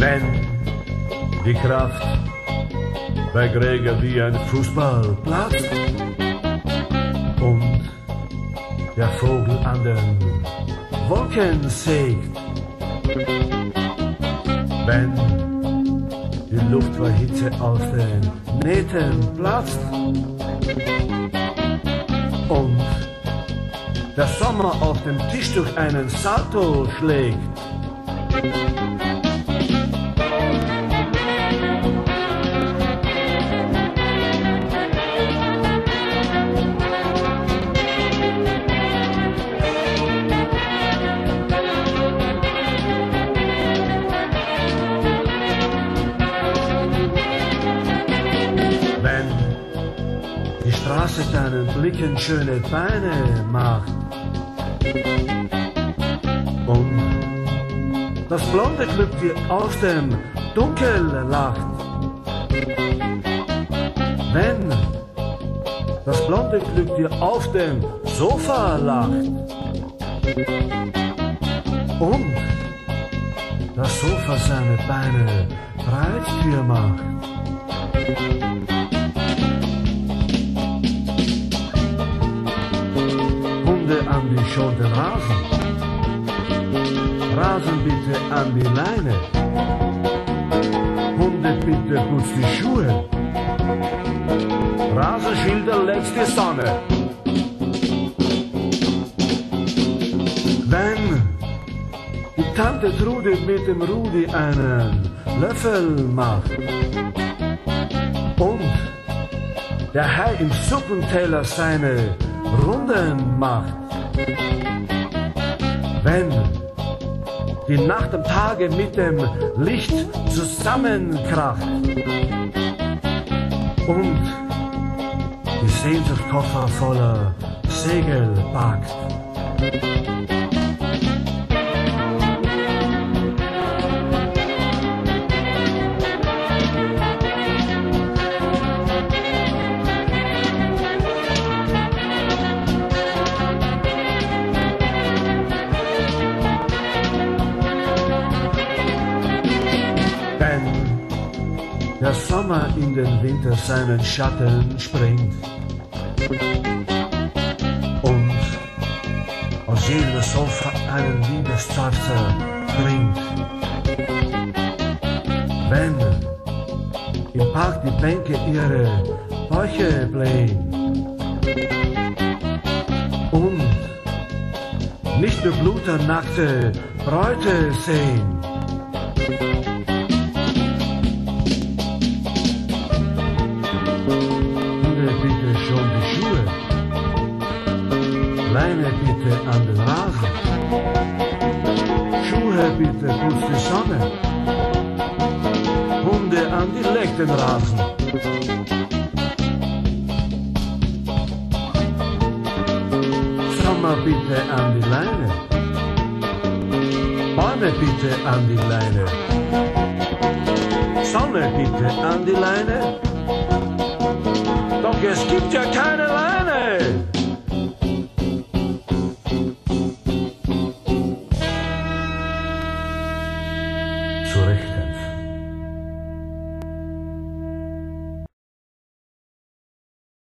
Denn die Kraft bei Gregor wie ein Fußballplatz und der Vogel an den Wolken sägt. Wenn die Luft bei Hitze aus den Nähten platzt und der Sommer auf dem Tisch durch einen Salto schlägt. Die Straße deinen Blicken schöne Beine macht und das blonde Glück dir aus dem Dunkel lacht. Wenn das blonde Glück dir auf dem Sofa lacht und das Sofa seine Beine breit dir macht. An die schon den Rasen, Rasen bitte an die Leine, Hunde bitte putz die Schuhe, Rasenschilder lächst die Sonne. Wenn die Tante Trude mit dem Rudi einen Löffel macht und der Hai im Suppenteller seine Runden macht. Wenn die Nacht am Tage mit dem Licht zusammenkracht und die Sehnsucht Koffer voller Segel packt. Der Sommer in den Winter seinen Schatten springt und aus jedem Sofa einen Liebeszarzer bringt. Wenn im Park die Bänke ihre Bäuche blähen und nicht nur bluternakte Bräute sehen. Leine bitte an den Rasen, Schuhe bitte putz die Sonne, Hunde an die Leck den Rasen. Sommer bitte an die Leine, Bäume bitte an die Leine, Sonne bitte an die Leine, doch es gibt ja keine Leine.